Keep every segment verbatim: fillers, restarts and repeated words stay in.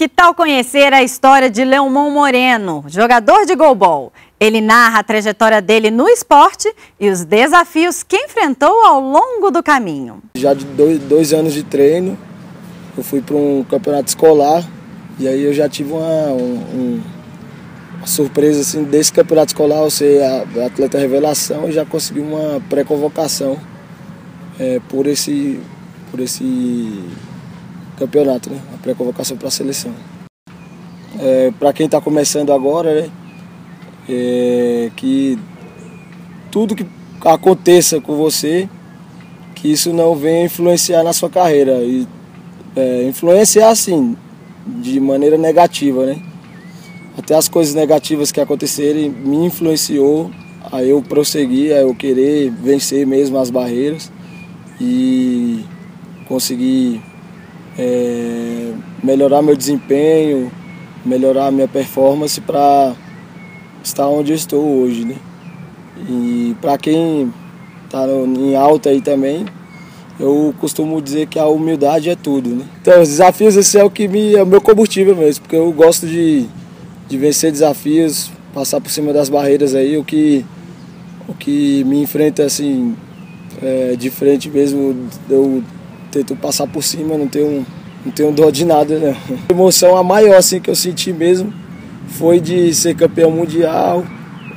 Que tal conhecer a história de Leomon Moreno, jogador de goalball? Ele narra a trajetória dele no esporte e os desafios que enfrentou ao longo do caminho. Já de dois, dois anos de treino, eu fui para um campeonato escolar e aí eu já tive uma, um, uma surpresa assim, desse campeonato escolar, eu ser atleta revelação e já consegui uma pré-convocação é, por esse... por esse campeonato, né? A pré-convocação para a seleção. É, para quem está começando agora, né? É, que tudo que aconteça com você, que isso não venha influenciar na sua carreira. E, é, influenciar, assim, de maneira negativa, né? Até as coisas negativas que acontecerem me influenciou a eu prosseguir, a eu querer vencer mesmo as barreiras e conseguir é, melhorar meu desempenho, melhorar minha performance para estar onde eu estou hoje, né? E para quem está em alta aí também, eu costumo dizer que a humildade é tudo, né? Então os desafios, esse é o que me, é o meu combustível mesmo, porque eu gosto de, de vencer desafios, passar por cima das barreiras aí, o que, o que me enfrenta assim é, de frente mesmo, eu tento passar por cima, não tenho, não tenho dó de nada, né? A emoção a maior assim, que eu senti mesmo foi de ser campeão mundial,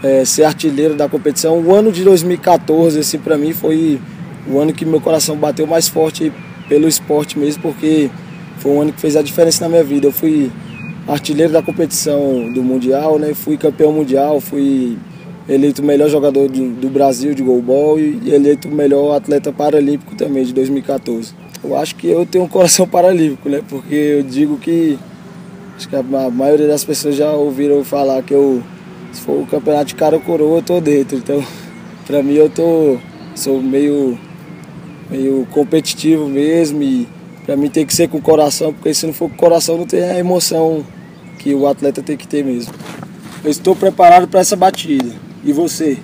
é, ser artilheiro da competição. O ano de dois mil e quatorze, assim, para mim, foi o ano que meu coração bateu mais forte pelo esporte mesmo, porque foi um ano que fez a diferença na minha vida. Eu fui artilheiro da competição do mundial, né? Fui campeão mundial, fui eleito o melhor jogador do, do Brasil de goalball e eleito o melhor atleta paralímpico também, de dois mil e quatorze. Eu acho que eu tenho um coração paralímpico, né? Porque eu digo que, acho que a maioria das pessoas já ouviram falar que eu, se for o campeonato de cara ou coroa, eu tô dentro. Então, pra mim, eu tô, sou meio, meio competitivo mesmo e pra mim tem que ser com o coração, porque se não for com o coração, não tem a emoção que o atleta tem que ter mesmo. Eu estou preparado para essa batida. E você?